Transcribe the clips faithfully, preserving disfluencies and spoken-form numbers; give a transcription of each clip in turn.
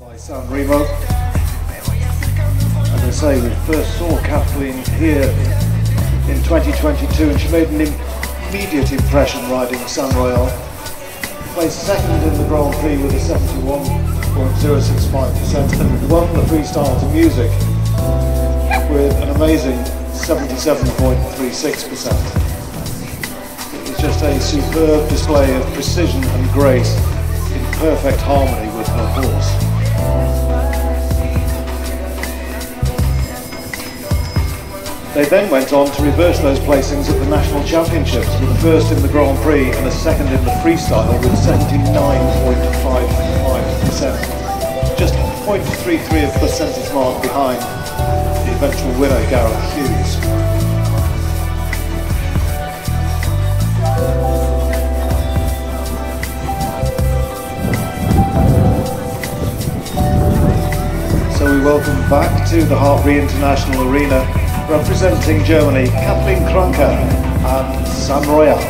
by San Royal. As I say, we first saw Kathleen here in twenty twenty-two, and she made an immediate impression riding San Royal. Placed second in the Grand Prix with a seventy-one point zero six five percent, and won the freestyle to music with an amazing seventy-seven point three six percent. Just a superb display of precision and grace in perfect harmony with her horse. They then went on to reverse those placings at the National Championships, with a first in the Grand Prix and a second in the freestyle with seventy-nine point five five percent. Just zero point three three of percentage mark behind the eventual winner, Gareth Hughes. Welcome back to the Hartpury International Arena, representing Germany, Kathleen Kroencke and San Royal.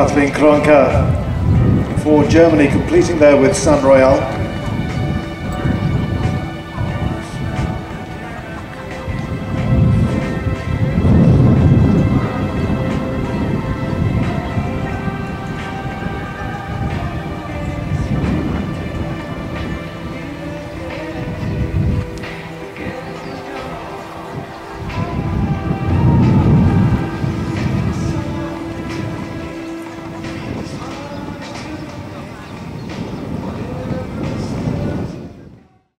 Kathleen Kroencke for Germany, completing there with San Royal.